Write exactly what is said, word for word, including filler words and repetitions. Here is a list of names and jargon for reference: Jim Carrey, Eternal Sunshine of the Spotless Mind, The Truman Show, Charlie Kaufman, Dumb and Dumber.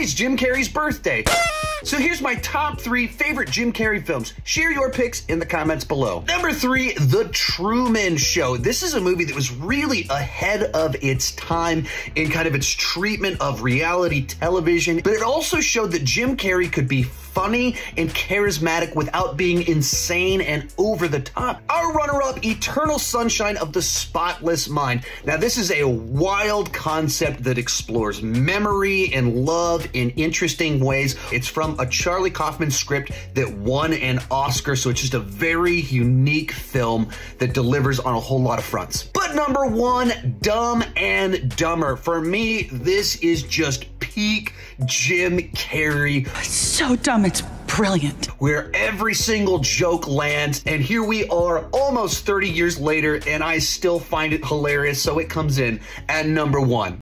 Today's Jim Carrey's birthday. So here's my top three favorite Jim Carrey films. Share your picks in the comments below. Number three, The Truman Show. This is a movie that was really ahead of its time in kind of its treatment of reality television, but it also showed that Jim Carrey could be funny and charismatic without being insane and over the top. Our runner-up, Eternal Sunshine of the Spotless Mind. Now, this is a wild concept that explores memory and love in interesting ways. It's from a Charlie Kaufman script that won an Oscar, so it's just a very unique film that delivers on a whole lot of fronts. But number one, Dumb and Dumber. For me, this is just peak Jim Carrey. It's so dumb, it's brilliant. Where every single joke lands, and here we are almost thirty years later, and I still find it hilarious, so it comes in at number one.